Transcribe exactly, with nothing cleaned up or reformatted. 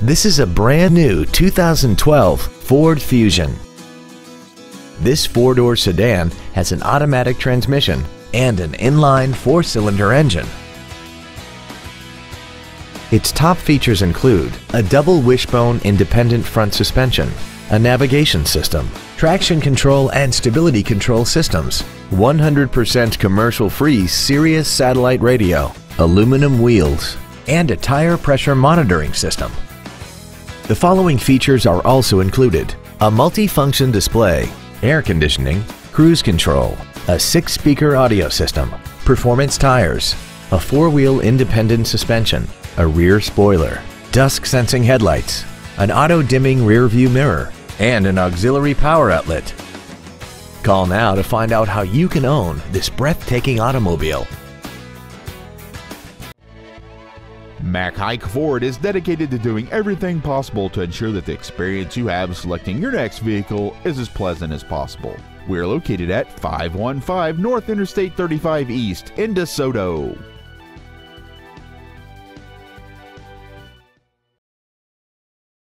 This is a brand new two thousand twelve Ford Fusion. This four-door sedan has an automatic transmission and an inline four-cylinder engine. Its top features include a double wishbone independent front suspension, a navigation system, traction control and stability control systems, one hundred percent commercial-free Sirius satellite radio, aluminum wheels, and a tire pressure monitoring system. The following features are also included: a multi-function display, air conditioning, cruise control, a six-speaker audio system, performance tires, a four-wheel independent suspension, a rear spoiler, dusk-sensing headlights, an auto-dimming rear-view mirror, and an auxiliary power outlet. Call now to find out how you can own this breathtaking automobile. Mac Haik Ford is dedicated to doing everything possible to ensure that the experience you have selecting your next vehicle is as pleasant as possible. We are located at five one five North Interstate thirty-five East in DeSoto.